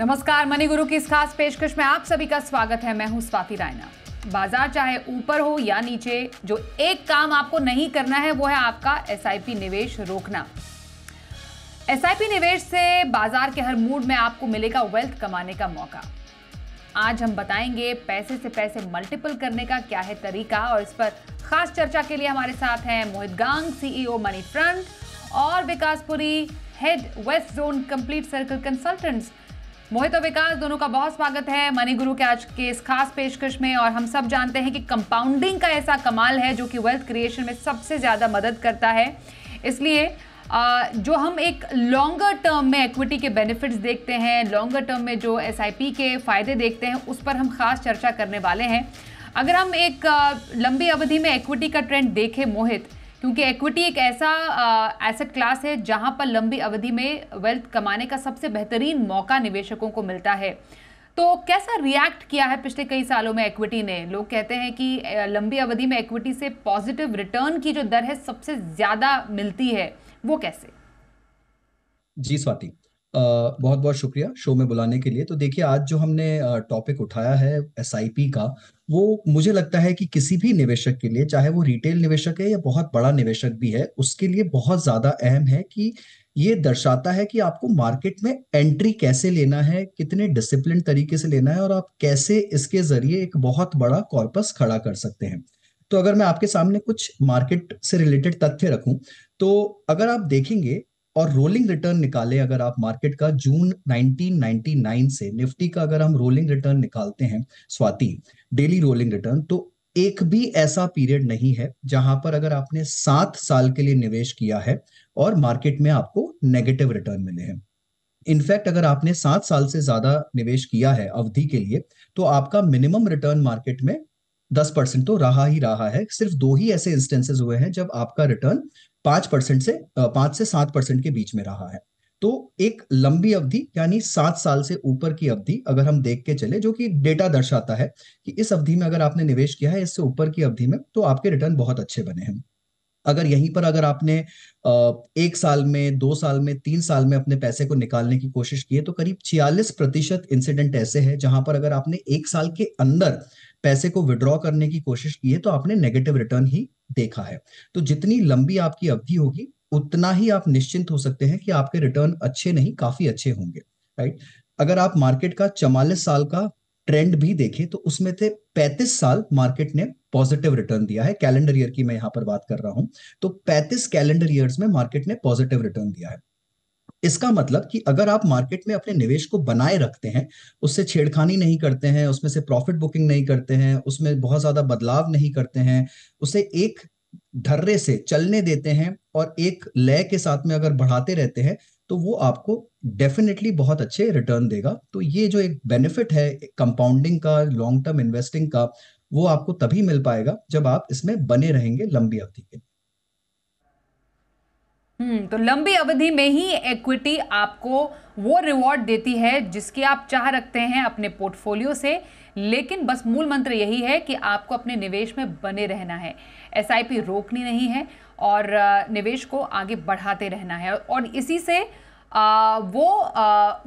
नमस्कार, मनी गुरु की इस खास पेशकश में आप सभी का स्वागत है। मैं हूं स्वाति रायना। बाजार चाहे ऊपर हो या नीचे, जो एक काम आपको नहीं करना है वो है आपका एसआईपी निवेश रोकना। एसआईपी निवेश से बाजार के हर मूड में आपको मिलेगा वेल्थ कमाने का मौका। आज हम बताएंगे पैसे से पैसे मल्टीपल करने का क्या है तरीका, और इस पर खास चर्चा के लिए हमारे साथ हैं Mohit Gang, CEO Money Front, और Vikas Puri, head west zone complete circle consultants. Mohit और विकास, दोनों का बहुत स्वागत है मनी गुरु के आज के इस खास पेशकश में। और हम सब जानते हैं कि कंपाउंडिंग का ऐसा कमाल है जो कि वेल्थ क्रिएशन में सबसे ज़्यादा मदद करता है। इसलिए जो हम एक लॉन्गर टर्म में इक्विटी के बेनिफिट्स देखते हैं, लॉन्गर टर्म में जो एसआईपी के फ़ायदे देखते हैं, उस पर हम खास चर्चा करने वाले हैं। अगर हम एक लंबी अवधि में इक्विटी का ट्रेंड देखें मोहित, क्योंकि इक्विटी एक ऐसा एसेट क्लास है जहां पर लंबी अवधि में वेल्थ कमाने का सबसे बेहतरीन मौका निवेशकों को मिलता है, तो कैसा रिएक्ट किया है पिछले कई सालों में इक्विटी ने? लोग कहते हैं कि लंबी अवधि में इक्विटी से पॉजिटिव रिटर्न की जो दर है सबसे ज़्यादा मिलती है, वो कैसे? जी स्वाति, बहुत बहुत शुक्रिया शो में बुलाने के लिए। तो देखिए, आज जो हमने टॉपिक उठाया है एसआईपी का, वो मुझे लगता है कि किसी भी निवेशक के लिए, चाहे वो रिटेल निवेशक है या बहुत बड़ा निवेशक भी है, उसके लिए बहुत ज्यादा अहम है कि ये दर्शाता है कि आपको मार्केट में एंट्री कैसे लेना है, कितने डिसिप्लिन तरीके से लेना है, और आप कैसे इसके जरिए एक बहुत बड़ा कॉर्पस खड़ा कर सकते हैं। तो अगर मैं आपके सामने कुछ मार्केट से रिलेटेड तथ्य रखूं, तो अगर आप देखेंगे और रोलिंग रिटर्न निकाले, अगर आप मार्केट का जून 1999 से निफ्टी का अगर हम रोलिंग रिटर्न निकालते हैं स्वाति, डेली रोलिंग रिटर्न, तो एक भी ऐसा पीरियड नहीं है जहां पर अगर आपने 7 साल के लिए निवेश किया है और मार्केट में आपको नेगेटिव रिटर्न मिले हैं। इनफैक्ट अगर आपने 7 साल से ज्यादा निवेश किया है अवधि के लिए, तो आपका मिनिमम रिटर्न मार्केट में 10% तो रहा ही रहा है। सिर्फ 2 ही ऐसे इंस्टेंसेस हुए हैं जब आपका रिटर्न 5% से 7% के बीच में रहा है। तो एक लंबी अवधि, यानी 7 साल से ऊपर की अवधि अगर हम देख के चले, जो कि डेटा दर्शाता है कि इस अवधि में अगर आपने निवेश किया है, इससे ऊपर की अवधि में, तो आपके रिटर्न बहुत अच्छे बने हैं। अगर यहीं पर अगर आपने 1 साल में, 2 साल में, 3 साल में अपने पैसे को निकालने की कोशिश की है, तो करीब 46% इंसिडेंट ऐसे हैं जहां पर अगर आपने 1 साल के अंदर पैसे को विड्रॉ करने की कोशिश की है, तो आपने नेगेटिव रिटर्न ही देखा है। तो जितनी लंबी आपकी अवधि होगी, उतना ही आप निश्चिंत हो सकते हैं कि आपके रिटर्न अच्छे नहीं, काफी अच्छे होंगे, राइट। अगर आप मार्केट का 44 साल का ट्रेंड भी देखें, तो उसमें से 35 साल मार्केट ने पॉजिटिव रिटर्न दिया है। कैलेंडर ईयर की मैं यहाँ पर बात कर रहा हूं, तो 35 कैलेंडर ईयर्स में मार्केट ने पॉजिटिव रिटर्न दिया है। इसका मतलब कि अगर आप मार्केट में अपने निवेश को बनाए रखते हैं, उससे छेड़खानी नहीं करते हैं, उसमें से प्रॉफिट बुकिंग नहीं करते हैं, उसमें बहुत ज्यादा बदलाव नहीं करते हैं, उसे एक धर्रे से चलने देते हैं और एक लय के साथ में अगर बढ़ाते रहते हैं, तो वो आपको डेफिनेटली बहुत अच्छे रिटर्न देगा। तो ये जो एक बेनिफिट है कंपाउंडिंग का, लॉन्ग टर्म इन्वेस्टिंग का, वो आपको तभी मिल पाएगा जब आप इसमें बने रहेंगे लंबी अवधि के। तो लंबी अवधि में ही इक्विटी आपको वो रिवॉर्ड देती है जिसकी आप चाह रखते हैं अपने पोर्टफोलियो से, लेकिन बस मूल मंत्र यही है कि आपको अपने निवेश में बने रहना है, एसआईपी रोकनी नहीं है और निवेश को आगे बढ़ाते रहना है। और इसी से वो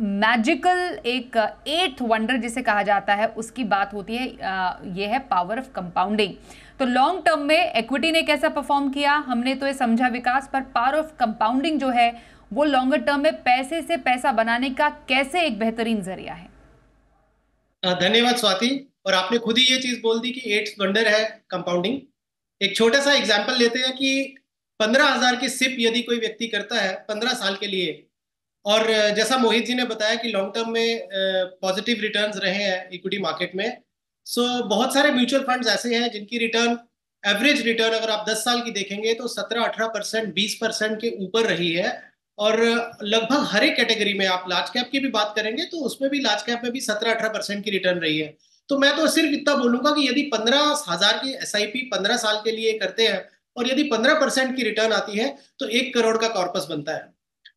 मैजिकल एक 8th वंडर जिसे कहा जाता है, उसकी बात होती है। ये है पावर ऑफ कंपाउंडिंग। तो लॉन्ग टर्म में इक्विटी ने कैसा परफॉर्म किया हमने तो ये समझा विकास, पर पावर ऑफ कंपाउंडिंग जो है वो लॉन्गर टर्म में पैसे से पैसा बनाने का कैसे एक बेहतरीन जरिया है। धन्यवाद स्वाति, और आपने खुद ही ये चीज बोल दी कि 8th वंडर है कंपाउंडिंग। एक छोटा सा एग्जाम्पल लेते हैं कि 15,000 की सिप यदि कोई व्यक्ति करता है 15 साल के लिए, और जैसा मोहित जी ने बताया कि लॉन्ग टर्म में पॉजिटिव रिटर्न्स रहे हैं इक्विटी मार्केट में, सो बहुत सारे म्यूचुअल फंड्स ऐसे हैं जिनकी रिटर्न, एवरेज रिटर्न अगर आप 10 साल की देखेंगे तो 17-18%, 20% के ऊपर रही है। और लगभग हर एक कैटेगरी में, आप लार्ज कैप की भी बात करेंगे तो उसमें भी, लार्ज कैप में भी 17-18% की रिटर्न रही है। तो मैं तो सिर्फ इतना बोलूँगा कि यदि 15,000 की SIP 15 साल के लिए करते हैं और यदि 15% की रिटर्न आती है, तो 1 करोड़ का कॉर्पस बनता है।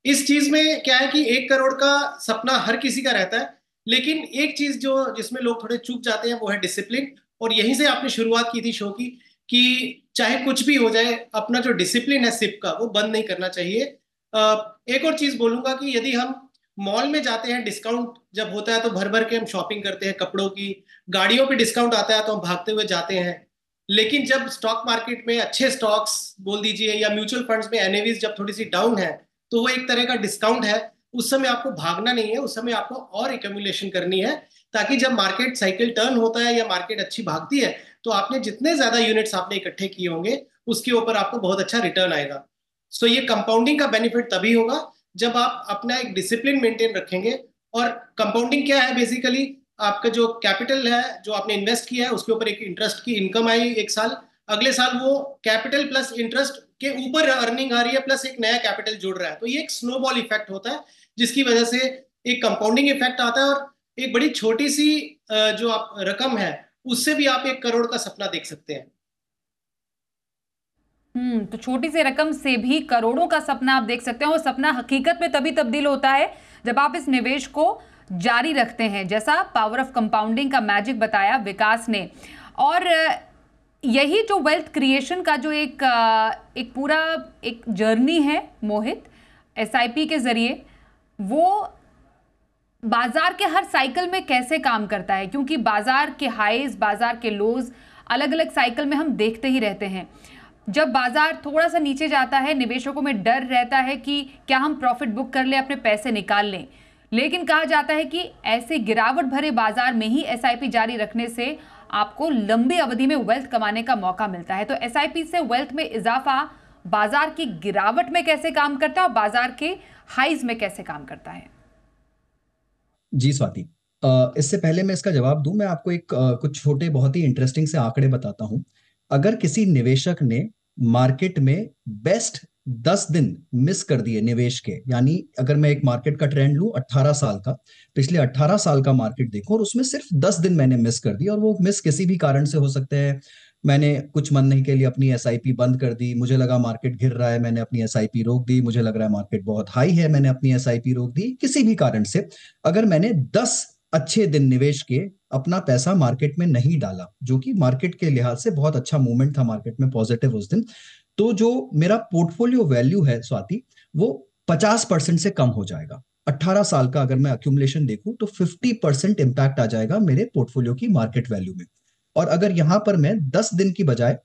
इस चीज में क्या है कि 1 करोड़ का सपना हर किसी का रहता है, लेकिन एक चीज जो जिसमें लोग थोड़े चूक जाते हैं वो है डिसिप्लिन। और यहीं से आपने शुरुआत की थी शो की कि चाहे कुछ भी हो जाए, अपना जो डिसिप्लिन है सिप का, वो बंद नहीं करना चाहिए। एक और चीज बोलूंगा कि यदि हम मॉल में जाते हैं, डिस्काउंट जब होता है तो भर भर के हम शॉपिंग करते हैं कपड़ों की, गाड़ियों पे डिस्काउंट आता है तो हम भागते हुए जाते हैं। लेकिन जब स्टॉक मार्केट में अच्छे स्टॉक्स बोल दीजिए या म्यूचुअल फंड्स में एनएवीज जब थोड़ी सी डाउन है तो वो एक तरह का डिस्काउंट है, उस समय आपको भागना नहीं है, उस समय आपको और एक्यूमुलेशन करनी है ताकि जब मार्केट साइकिल टर्न होता है या मार्केट अच्छी भागती है तो आपने जितने ज्यादा यूनिट्स आपने इकट्ठे किए होंगे उसके ऊपर आपको बहुत अच्छा रिटर्न आएगा। सो ये कंपाउंडिंग का बेनिफिट तभी होगा जब आप अपना एक डिसिप्लिन मेंटेन रखेंगे। और कंपाउंडिंग क्या है, बेसिकली आपका जो कैपिटल है जो आपने इन्वेस्ट किया है उसके ऊपर एक इंटरेस्ट की इनकम आई एक साल, अगले साल वो कैपिटल प्लस इंटरेस्ट के ऊपर अर्निंग आ रही है प्लस एक नया कैपिटल जुड़ रहा है, तो ये एक स्नोबॉल इफेक्ट होता है जिसकी वजह से एक कंपाउंडिंग इफेक्ट आता है। और एक बड़ी छोटी सी जो आप रकम है उससे भी आप 1 करोड़ का सपना देख सकते हैं। तो छोटी सी रकम से भी करोड़ों का सपना आप देख सकते हैं, और सपना हकीकत में तभी तब्दील होता है जब आप इस निवेश को जारी रखते हैं, जैसा पावर ऑफ कंपाउंडिंग का मैजिक बताया विकास ने। और यही जो वेल्थ क्रिएशन का जो एक पूरा एक जर्नी है मोहित एसआईपी के ज़रिए, वो बाज़ार के हर साइकिल में कैसे काम करता है, क्योंकि बाज़ार के हाईज बाज़ार के लोज अलग अलग साइकिल में हम देखते ही रहते हैं। जब बाज़ार थोड़ा सा नीचे जाता है निवेशकों में डर रहता है कि क्या हम प्रॉफिट बुक कर लें, अपने पैसे निकाल लें, लेकिन कहा जाता है कि ऐसे गिरावट भरे बाज़ार में ही एसआईपी जारी रखने से आपको लंबी अवधि में वेल्थ कमाने का मौका मिलता है। तो एसआईपी से वेल्थ में इजाफा बाज़ार की गिरावट में कैसे काम करता है और बाज़ार के हाइज में कैसे काम करता है? जी स्वाति, इससे पहले मैं इसका जवाब दूं, मैं आपको एक कुछ छोटे बहुत ही इंटरेस्टिंग से आंकड़े बताता हूं। अगर किसी निवेशक ने मार्केट में बेस्ट 10 दिन मिस कर दिए निवेश के, यानी अगर मैं एक मार्केट का ट्रेंड लूं 18 साल का, पिछले 18 साल का मार्केट देखो और उसमें सिर्फ 10 दिन मैंने मिस कर दिए, और वो मिस किसी भी कारण से हो सकते हैं। मैंने कुछ मन नहीं के लिए अपनी एसआईपी बंद कर दी, मुझे लगा मार्केट गिर रहा है मैंने अपनी एसआईपी रोक दी, मुझे लग रहा है मार्केट बहुत हाई है मैंने अपनी एसआईपी रोक दी, किसी भी कारण से अगर मैंने 10 अच्छे दिन निवेश के अपना पैसा मार्केट में नहीं डाला, जो कि मार्केट के लिहाज से बहुत अच्छा मूवमेंट था मार्केट में पॉजिटिव उस दिन, तो जो मेरा पोर्टफोलियो वैल्यू है स्वाति वो 50% से कम हो जाएगा। 18 साल का अगर मैं अक्यूमुलेशन देखूं तो 50% इम्पैक्ट आ जाएगा मेरे पोर्टफोलियो की मार्केट वैल्यू में। और अगर यहां पर मैं 10 दिन की बजाय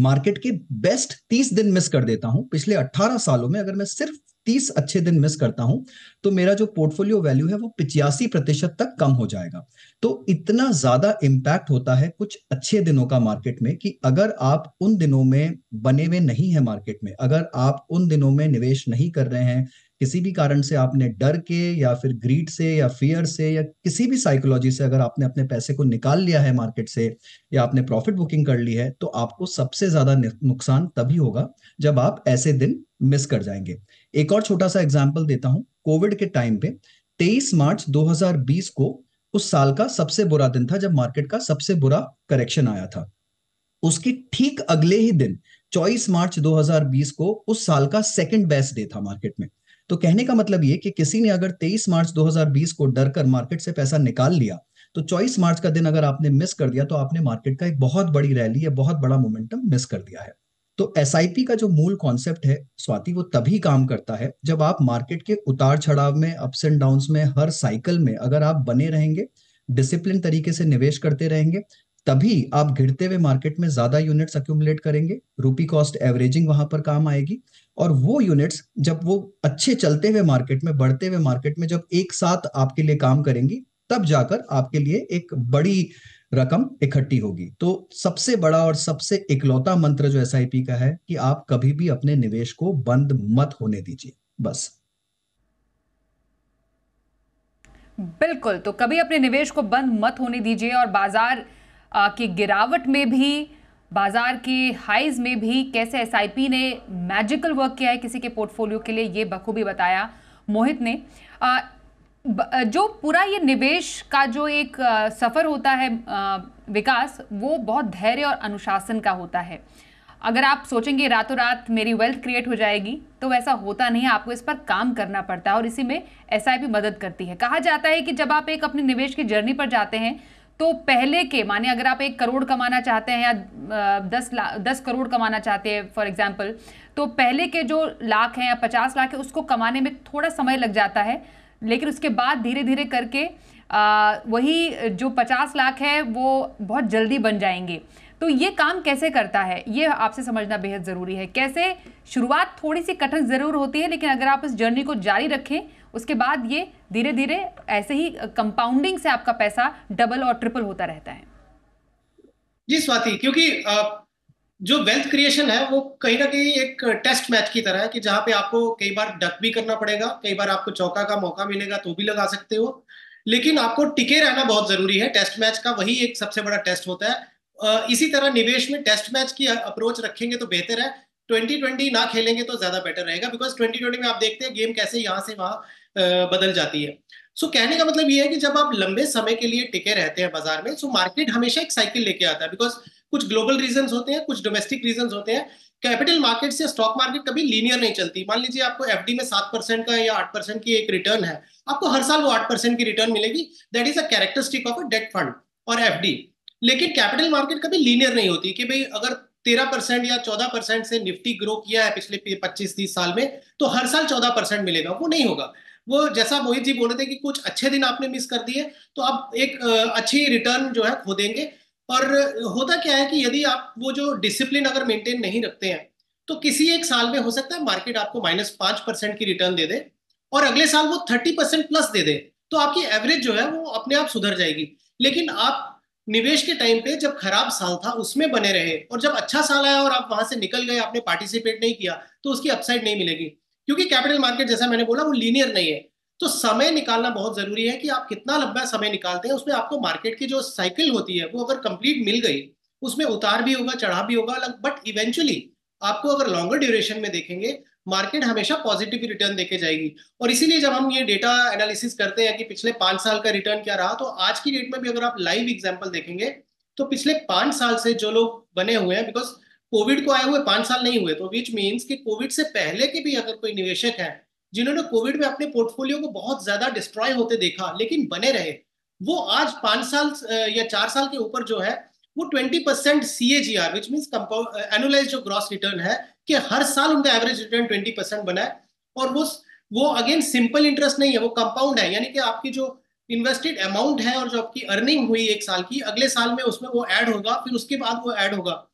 मार्केट के बेस्ट 30 दिन मिस कर देता हूं, पिछले 18 सालों में अगर मैं सिर्फ 30 अच्छे दिन मिस करता हूं तो मेरा जो पोर्टफोलियो वैल्यू है वो 85% तक कम हो जाएगा। तो इतना ज्यादा इम्पैक्ट होता है कुछ अच्छे दिनों का मार्केट में कि अगर आप उन दिनों में बने हुए नहीं है मार्केट में, अगर आप उन दिनों में निवेश नहीं कर रहे हैं किसी भी कारण से, आपने डर के या फिर ग्रीड से या फियर से या किसी भी साइकोलॉजी से अगर आपने अपने पैसे को निकाल लिया है मार्केट से या आपने प्रॉफिट बुकिंग कर ली है, तो आपको सबसे ज्यादा नुकसान तभी होगा जब आप ऐसे दिन मिस कर जाएंगे। एक और छोटा सा एग्जाम्पल देता हूं। कोविड के टाइम पे 23 मार्च 2020 को उस साल का सबसे बुरा दिन था जब मार्केट का सबसे बुरा करेक्शन आया था। उसके ठीक अगले ही दिन 24 मार्च 2020 को उस साल का सेकंड बेस्ट डे था मार्केट में। तो कहने का मतलब ये कि किसी ने अगर 23 मार्च 2020 को डर कर मार्केट से पैसा निकाल लिया तो 24 मार्च का दिन अगर आपने मिस कर दिया तो आपने मार्केट का एक बहुत बड़ी रैली या बहुत बड़ा मोमेंटम मिस कर दिया है। तो एसआईपी का जो मूल कॉन्सेप्ट है स्वाति वो तभी काम करता है जब आप मार्केट के उतार चढ़ाव में, अप्स एंड डाउन्स में, हर साइकिल में अगर आप बने रहेंगे, डिसिप्लिन तरीके से निवेश करते रहेंगे, तभी आप गिरते हुए मार्केट में ज्यादा यूनिट्स अक्यूमुलेट करेंगे। रूपी कॉस्ट एवरेजिंग वहां पर काम आएगी और वो यूनिट्स जब वो अच्छे चलते हुए मार्केट में, बढ़ते हुए मार्केट में जब एक साथ आपके लिए काम करेंगी तब जाकर आपके लिए एक बड़ी रकम इकट्ठी होगी। तो सबसे बड़ा और सबसे इकलौता मंत्र जो एसआईपी का है कि आप कभी भी अपने निवेश को बंद मत होने दीजिए, बस। बिल्कुल, तो कभी अपने निवेश को बंद मत होने दीजिए और बाजार की गिरावट में भी, बाजार के हाइज में भी कैसे एसआईपी ने मैजिकल वर्क किया है किसी के पोर्टफोलियो के लिए, ये बखूबी बताया मोहित ने। जो पूरा ये निवेश का जो एक सफ़र होता है विकास, वो बहुत धैर्य और अनुशासन का होता है। अगर आप सोचेंगे रातों रात मेरी वेल्थ क्रिएट हो जाएगी तो वैसा होता नहीं है, आपको इस पर काम करना पड़ता है और इसी में एसआईपी मदद करती है। कहा जाता है कि जब आप एक अपने निवेश की जर्नी पर जाते हैं तो पहले के माने अगर आप 1 करोड़ कमाना चाहते हैं या 10 करोड़ कमाना चाहते हैं फॉर एग्जाम्पल, तो पहले के जो लाख हैं या 50 लाख है उसको कमाने में थोड़ा समय लग जाता है, लेकिन उसके बाद धीरे धीरे करके वही जो 50 लाख है वो बहुत जल्दी बन जाएंगे। तो ये काम कैसे करता है ये आपसे समझना बेहद ज़रूरी है। कैसे शुरुआत थोड़ी सी कठिन ज़रूर होती है, लेकिन अगर आप इस जर्नी को जारी रखें उसके बाद ये धीरे धीरे ऐसे ही कंपाउंडिंग से आपका पैसा डबल और ट्रिपल होता रहता है। जी स्वाति, क्योंकि जो वेल्थ क्रिएशन है वो कहीं ना कहीं एक टेस्ट मैच की तरह है कि जहाँ पे आपको कई बार डक भी करना पड़ेगा, कई बार आपको चौका का मौका मिलेगा तो भी लगा सकते हो, लेकिन आपको टिके रहना बहुत जरूरी है। टेस्ट मैच का वही एक सबसे बड़ा टेस्ट होता है। इसी तरह निवेश में टेस्ट मैच की अप्रोच रखेंगे तो बेहतर है। 2020 ना खेलेंगे तो ज्यादा बेटर रहेगा, बिकॉज 2020 में आप देखते हैं गेम कैसे यहाँ से वहाँ बदल जाती है। सो कहने का मतलब ये है कि जब आप लंबे समय के लिए टिके रहते हैं बाजार में, सो मार्केट हमेशा एक साइकिल लेके आता है, बिकॉज कुछ ग्लोबल रीजंस होते हैं, कुछ डोमेस्टिक रीजंस होते हैं। कैपिटल मार्केट से स्टॉक मार्केट कभी लीनियर नहीं चलती। मान लीजिए आपको एफडी में 7% का या 8% की एक रिटर्न है, आपको हर साल वो 8% की रिटर्न मिलेगी। That is a characteristic of a debt fund और एफडी। लेकिन कैपिटल मार्केट कभी लीनियर नहीं होती कि भाई अगर 13% या 14% से निफ्टी ग्रो किया है पिछले 25-30 साल में तो हर साल 14% मिलेगा, वो नहीं होगा। वो जैसा मोहित जी बोल रहे थे कि कुछ अच्छे दिन आपने मिस कर दिए तो आप एक अच्छी रिटर्न जो है खो देंगे। और होता क्या है कि यदि आप वो जो डिसिप्लिन अगर मेंटेन नहीं रखते हैं तो किसी एक साल में हो सकता है मार्केट आपको -5% की रिटर्न दे दे और अगले साल वो 30% प्लस दे दे, तो आपकी एवरेज जो है वो अपने आप सुधर जाएगी। लेकिन आप निवेश के टाइम पे जब खराब साल था उसमें बने रहे और जब अच्छा साल आया और आप वहां से निकल गए, आपने पार्टिसिपेट नहीं किया, तो उसकी अपसाइड नहीं मिलेगी, क्योंकि कैपिटल मार्केट जैसा मैंने बोला वो लीनियर नहीं है। तो समय निकालना बहुत जरूरी है कि आप कितना लंबा समय निकालते हैं। उसमें आपको मार्केट की जो साइकिल होती है वो अगर कंप्लीट मिल गई, उसमें उतार भी होगा चढ़ाव भी होगा, बट इवेंचुअली आपको अगर लॉन्गर ड्यूरेशन में देखेंगे मार्केट हमेशा पॉजिटिव रिटर्न देके जाएगी। और इसीलिए जब हम ये डेटा एनालिसिस करते हैं कि पिछले 5 साल का रिटर्न क्या रहा, तो आज की डेट में भी अगर आप लाइव एग्जांपल देखेंगे तो पिछले 5 साल से जो लोग बने हुए हैं, बिकॉज कोविड को आए हुए 5 साल नहीं हुए, तो विच मीन्स कि कोविड से पहले के भी अगर कोई निवेशक है जिन्होंने कोविड में अपने पोर्टफोलियो को बहुत ज्यादा डिस्ट्रॉय होते देखा लेकिन बने रहे, वो आज 5 साल या 4 साल के ऊपर जो है वो 20% CAGR विच मीन्स एनुअलाइज जो ग्रॉस रिटर्न है कि हर साल उनका एवरेज रिटर्न 20% बना है। और वो अगेन सिंपल इंटरेस्ट नहीं है, वो कंपाउंड है, यानी कि आपकी जो इन्वेस्टेड अमाउंट है और जो आपकी अर्निंग हुई एक साल की, अगले साल में उसमें वो ऐड होगा, फिर उसके बाद वो ऐड होगा।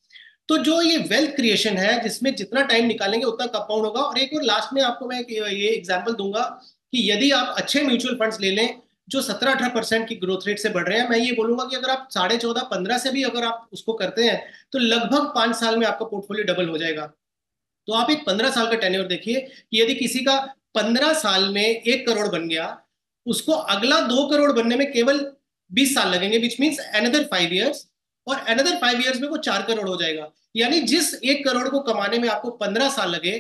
तो जो ये वेल्थ क्रिएशन है जिसमें जितना टाइम निकालेंगे उतना कंपाउंड होगा। और एक और लास्ट में आपको मैं ये एग्जाम्पल दूंगा कि यदि आप अच्छे म्यूचुअल फंड्स ले लें जो 17-18% की ग्रोथ रेट से बढ़ रहे हैं, मैं ये बोलूंगा कि अगर आप 14.5-15 से भी अगर आप उसको करते हैं तो लगभग 5 साल में आपका पोर्टफोलियो डबल हो जाएगा। तो आप एक 15 साल का टेन्योर देखिए कि यदि किसी का 15 साल में 1 करोड़ बन गया, उसको अगला 2 करोड़ बनने में केवल 20 साल लगेंगे, विच मीन्स अनदर 5 ईयर्स, और अनदर 5 ईयर्स में वो 4 करोड़ हो जाएगा। यानी जिस 1 करोड़ को कमाने में आपको 15 साल लगे,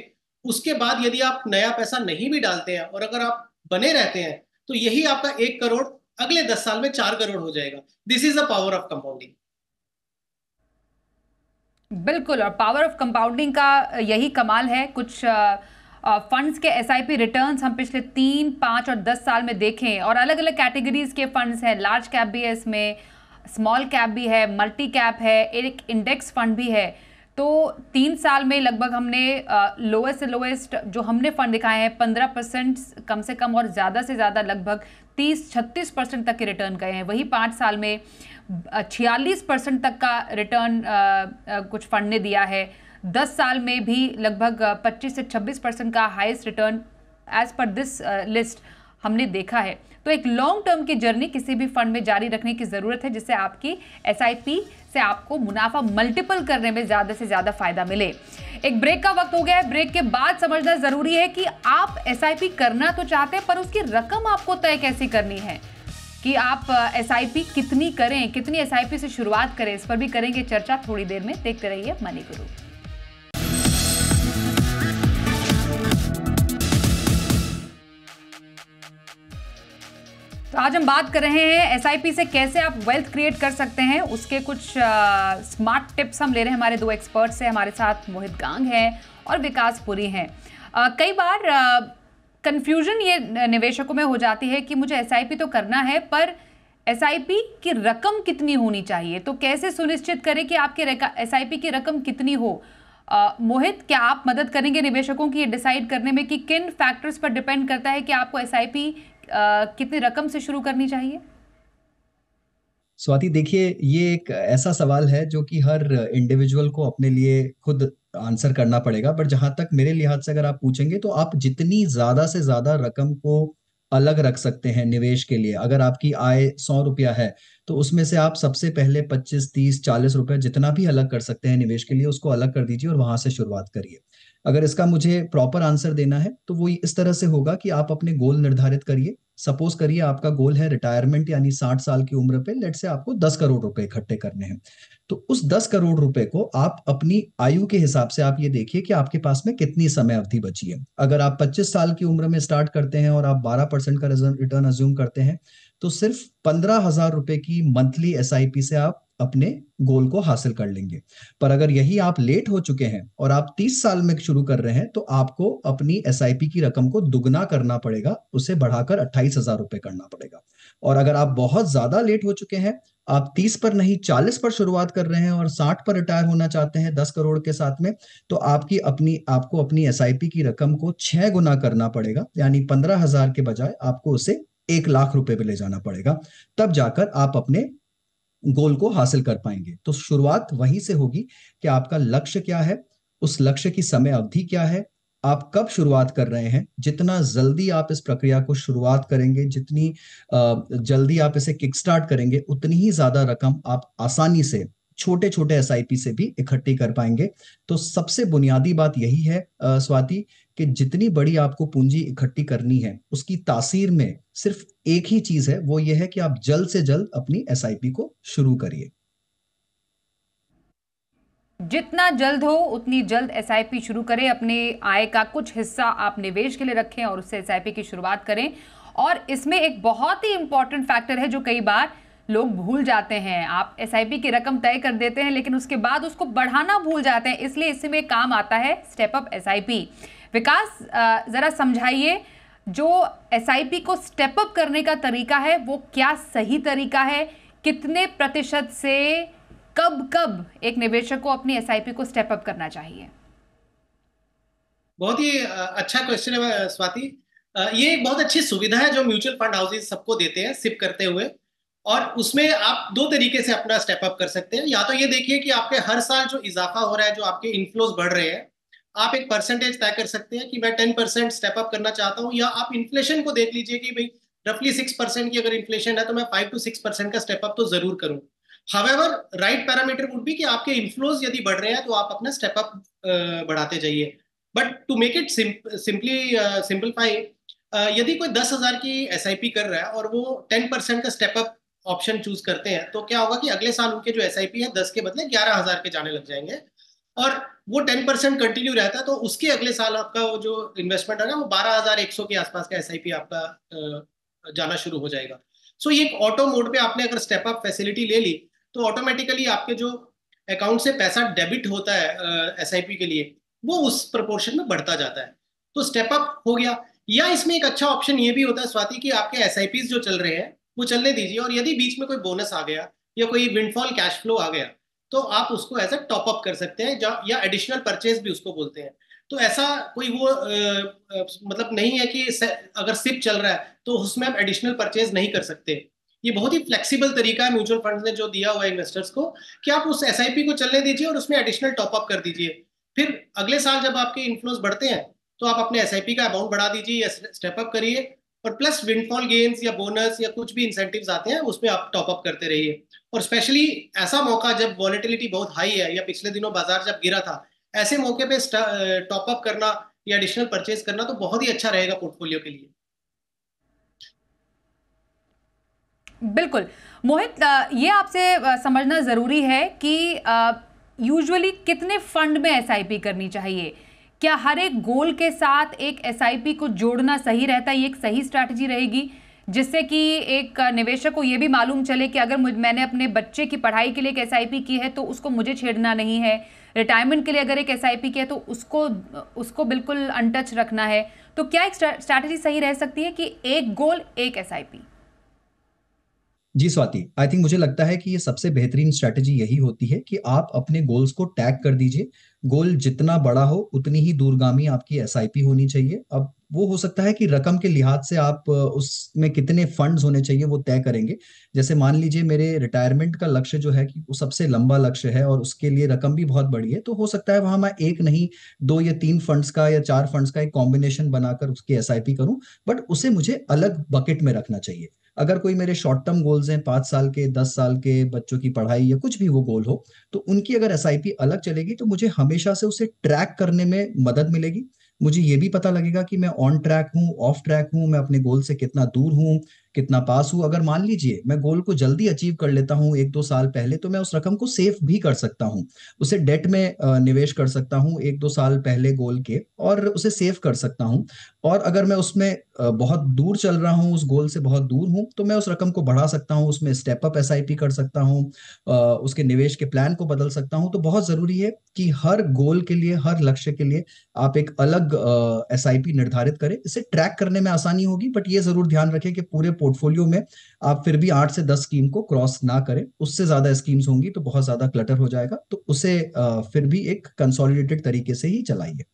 उसके बाद यदि आप नया पैसा नहीं भी डालते हैं और अगर आप बने रहते हैं तो यही आपका 1 करोड़ अगले 10 साल में 4 करोड़ हो जाएगा। This is the power of compounding. बिल्कुल, और पावर ऑफ कंपाउंडिंग का यही कमाल है। कुछ फंड्स के SIP रिटर्न्स हम पिछले 3, 5 और 10 साल में देखें, और अलग अलग कैटेगरीज के फंड्स हैं। लार्ज कैप भी है, इसमें स्मॉल कैप भी है, मल्टी कैप है, एक इंडेक्स फंड भी है। तो 3 साल में लगभग हमने लोएस्ट से लोएस्ट जो हमने फंड दिखाए हैं 15% कम से कम और ज़्यादा से ज़्यादा लगभग 30-36% तक के रिटर्न गए हैं। वहीं 5 साल में 46% तक का रिटर्न कुछ फंड ने दिया है। 10 साल में भी लगभग 25 से 26% का highest return as per this list हमने देखा है। तो एक लॉन्ग टर्म की जर्नी किसी भी फंड में जारी रखने की ज़रूरत है, जिससे आपकी SIP से आपको मुनाफा मल्टीपल करने में ज़्यादा से ज़्यादा फ़ायदा मिले। एक ब्रेक का वक्त हो गया है। ब्रेक के बाद समझना ज़रूरी है कि आप SIP करना तो चाहते हैं पर उसकी रकम आपको तय कैसे करनी है, कि आप SIP कितनी करें, कितनी SIP से शुरुआत करें, इस पर भी करेंगे चर्चा थोड़ी देर में। देखते रहिए मनी गुरु। तो आज हम बात कर रहे हैं SIP से कैसे आप वेल्थ क्रिएट कर सकते हैं, उसके कुछ स्मार्ट टिप्स हम ले रहे हैं हमारे 2 एक्सपर्ट से। हमारे साथ मोहित गांग हैं और विकास पुरी हैं। कई बार कंफ्यूजन ये निवेशकों में हो जाती है कि मुझे SIP तो करना है पर SIP की रकम कितनी होनी चाहिए, तो कैसे सुनिश्चित करें कि आपके SIP की रकम कितनी हो। मोहित, क्या आप मदद करेंगे निवेशकों की ये डिसाइड करने में कि किन फैक्टर्स पर डिपेंड करता है कि आपको SIP कितनी रकम से शुरू करनी चाहिए? स्वाति देखिए, ये एक ऐसा सवाल है जो कि हर इंडिविजुअल को अपने लिए खुद आंसर करना पड़ेगा, बट जहां तक मेरे लिहाज से अगर आप पूछेंगे तो आप जितनी ज्यादा से ज्यादा रकम को अलग रख सकते हैं निवेश के लिए। अगर आपकी आय 100 रुपया है तो उसमें से आप सबसे पहले 25, 30, 40 रुपया जितना भी अलग कर सकते हैं निवेश के लिए उसको अलग कर दीजिए और वहां से शुरुआत करिए। अगर इसका मुझे प्रॉपर आंसर देना है तो वो इस तरह से होगा कि आप अपने गोल निर्धारित करिए। सपोज करिए आपका गोल है रिटायरमेंट, यानी 60 साल की उम्र पे लेट से आपको 10 करोड़ रुपए इकट्ठे करने हैं, तो उस 10 करोड़ रुपए को आप अपनी आयु के हिसाब से आप ये देखिए कि आपके पास में कितनी समय अवधि बची है। अगर आप 25 साल की उम्र में स्टार्ट करते हैं और आप 12% का रिटर्न अज्यूम करते हैं तो सिर्फ 15,000 रुपए की मंथली SIP से आप अपने गोल को हासिल कर लेंगे। पर अगर यही आप लेट हो चुके हैं और आप 30 साल में शुरू कर रहे हैं तो आपको अपनी SIP की रकम को दुगना करना पड़ेगा, उसे बढ़ाकर 28,000 रुपए करना पड़ेगा। और अगर आप बहुत ज्यादा लेट हो चुके हैं, आप 30 पर नहीं 40 पर शुरुआत कर रहे हैं और 60 पर रिटायर होना चाहते हैं 10 करोड़ के साथ में, तो आपको अपनी SIP की रकम को 6 गुना करना पड़ेगा, यानी 15,000 के बजाय आपको उसे 1 लाख रुपए पे ले जाना पड़ेगा, तब जाकर आप अपने गोल को हासिल कर पाएंगे। तो शुरुआत वहीं से होगी कि आपका लक्ष्य क्या है, उस लक्ष्य की समय अवधि क्या है, आप कब शुरुआत कर रहे हैं। जितना जल्दी आप इस प्रक्रिया को शुरुआत करेंगे, जितनी जल्दी आप इसे किक स्टार्ट करेंगे, उतनी ही ज्यादा रकम आप आसानी से छोटे छोटे SIP से भी इकट्ठी कर पाएंगे। तो सबसे बुनियादी बात यही है स्वाति कि जितनी बड़ी आपको पूंजी इकट्ठी करनी है उसकी तासीर में सिर्फ एक ही चीज है, वो ये है कि आप जल्द से जल्द अपनी SIP को शुरू करिए। जितना जल्द हो उतनी जल्द SIP शुरू करें, अपने आय का कुछ हिस्सा आप निवेश के लिए रखें और उससे SIP की शुरुआत करें। और इसमें एक बहुत ही इंपॉर्टेंट फैक्टर है जो कई बार लोग भूल जाते हैं। आप SIP की रकम तय कर देते हैं लेकिन उसके बाद उसको बढ़ाना भूल जाते हैं, इसलिए इसमें काम आता है स्टेप अप SIP। विकास, जरा समझाइए जो SIP को स्टेप अप करने का तरीका है वो क्या सही तरीका है, कितने प्रतिशत से कब कब एक निवेशक को अपनी SIP को स्टेप अप करना चाहिए? बहुत ही अच्छा क्वेश्चन है स्वाति। ये एक बहुत अच्छी सुविधा है जो म्यूचुअल फंड हाउसेज सबको देते हैं सिप करते हुए, और उसमें आप दो तरीके से अपना स्टेप अप कर सकते हैं। या तो ये देखिए कि आपके हर साल जो इजाफा हो रहा है, जो आपके इनफ्लोज बढ़ रहे हैं, आप एक परसेंटेज तय कर सकते हैं कि मैं 10% स्टेप अप करना चाहता हूं, या आप इन्फ्लेशन को देख लीजिए कि भाई रफली 6% की अगर इन्फ्लेशन है तो मैं 5 to 6% का स्टेप अप तो जरूर करूँ। However right parameter would be कि आपके इनफ्लोज यदि बढ़ रहे हैं तो आप अपना स्टेप अप बढ़ाते जाइए। But to make it simplify, यदि कोई 10,000 की SIP कर रहा है और वो 10% का स्टेप अप ऑप्शन चूज करते हैं तो क्या होगा कि अगले साल उनके जो SIP है 10 के बदले 11,000 पे जाने लग जाएंगे, और वो 10% कंटिन्यू रहता है तो उसके अगले साल आपका वो जो इन्वेस्टमेंट होगा वो 12,100 के आसपास का SIP आपका जाना शुरू हो जाएगा। सो ये एक ऑटो मोड पे आपने अगर स्टेप अप फैसिलिटी ले ली तो ऑटोमेटिकली आपके जो अकाउंट से पैसा डेबिट होता है SIP के लिए वो उस प्रपोर्शन में बढ़ता जाता है, तो स्टेप अप हो गया। या इसमें एक अच्छा ऑप्शन ये भी होता है स्वाति कि आपके SIPs जो चल रहे हैं वो चलने दीजिए, और यदि बीच में कोई बोनस आ गया या कोई विंडफॉल कैश फ्लो आ गया तो आप उसको एज अ टॉप अप कर सकते हैं, या एडिशनल परचेज भी उसको बोलते हैं। तो ऐसा कोई वो मतलब नहीं है कि अगर SIP चल रहा है तो उसमें आप एडिशनल परचेज नहीं कर सकते। ये बहुत ही फ्लेक्सिबल तरीका है म्यूचुअल फंड ने जो दिया हुआ है इन्वेस्टर्स को कि आप उस SIP को चलने दीजिए और उसमें एडिशनल टॉप अप कर दीजिए, फिर अगले साल जब आपके इनफ्लोज बढ़ते हैं तो आप अपने SIP का अमाउंट बढ़ा दीजिए या स्टेप अप करिए, और प्लस विंडफॉल गेन्स या बोनस या कुछ भी इंसेंटिव्स आते हैं उसमें आप टॉप अप करते रहिए। और स्पेशली ऐसा मौका जब वॉलेटिलिटी बहुत हाई है या पिछले दिनों बाजार जब गिरा था, ऐसे मौके पे टॉप अप करना या एडिशनल परचेज करना तो बहुत ही अच्छा रहेगा पोर्टफोलियो के लिए। बिल्कुल मोहित, ये आपसे समझना जरूरी है कि यूजुअली कितने फंड में SIP करनी चाहिए, क्या हर एक गोल के साथ एक SIP को जोड़ना सही रहता है, ये एक सही स्ट्रैटेजी रहेगी जिससे कि एक निवेशक को ये भी मालूम चले कि अगर मैंने अपने बच्चे की पढ़ाई के लिए एक SIP की है तो उसको मुझे छेड़ना नहीं है, रिटायरमेंट के लिए अगर एक SIP की है तो उसको बिल्कुल अनटच रखना है। तो क्या एक स्ट्रैटेजी सही रह सकती है कि एक गोल एक SIP? जी स्वाति, आई थिंक मुझे लगता है कि ये सबसे बेहतरीन स्ट्रैटेजी यही होती है कि आप अपने गोल्स को टैग कर दीजिए। गोल जितना बड़ा हो उतनी ही दूरगामी आपकी SIP होनी चाहिए। अब वो हो सकता है कि रकम के लिहाज से आप उसमें कितने फंड्स होने चाहिए वो तय करेंगे। जैसे मान लीजिए मेरे रिटायरमेंट का लक्ष्य जो है कि वो सबसे लंबा लक्ष्य है और उसके लिए रकम भी बहुत बड़ी है, तो हो सकता है वहां मैं एक नहीं, 2 या 3 फंड्स का या 4 फंड्स का एक कॉम्बिनेशन बनाकर उसकी SIP करूं, बट उसे मुझे अलग बकेट में रखना चाहिए। अगर कोई मेरे शॉर्ट टर्म गोल्स हैं, 5 साल के, 10 साल के बच्चों की पढ़ाई या कुछ भी वो गोल हो, तो उनकी अगर SIP अलग चलेगी तो मुझे हमेशा से उसे ट्रैक करने में मदद मिलेगी। मुझे ये भी पता लगेगा कि मैं ऑन ट्रैक हूँ, ऑफ ट्रैक हूँ, मैं अपने गोल से कितना दूर हूँ, कितना पास हूँ। अगर मान लीजिए मैं गोल को जल्दी अचीव कर लेता हूँ 1-2 साल पहले, तो मैं उस रकम को सेफ भी कर सकता हूँ, उसे डेट में निवेश कर सकता हूँ 1-2 साल पहले गोल के, और उसे सेफ कर सकता हूँ। और अगर मैं उसमें बहुत दूर चल रहा हूँ, उस गोल से बहुत दूर हूँ, तो मैं उस रकम को बढ़ा सकता हूँ, उसमें स्टेप अप SIP कर सकता हूँ, उसके निवेश के प्लान को बदल सकता हूँ। तो बहुत जरूरी है कि हर गोल के लिए, हर लक्ष्य के लिए आप एक अलग SIP निर्धारित करें। इसे ट्रैक करने में आसानी होगी, बट ये जरूर ध्यान रखें कि पूरे पोर्टफोलियो में आप फिर भी 8 से 10 स्कीम को क्रॉस ना करें। उससे ज्यादा स्कीम्स होंगी तो बहुत ज्यादा क्लटर हो जाएगा, तो उसे फिर भी एक कंसोलिडेटेड तरीके से ही चलाइए।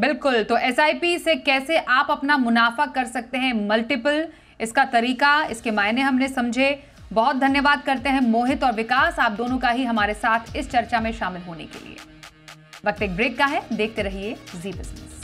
बिल्कुल। तो SIP से कैसे आप अपना मुनाफा कर सकते हैं मल्टीपल, इसका तरीका, इसके मायने हमने समझे। बहुत धन्यवाद करते हैं मोहित और विकास, आप दोनों का ही हमारे साथ इस चर्चा में शामिल होने के लिए। वक्त एक ब्रेक का है, देखते रहिए जी बिजनेस।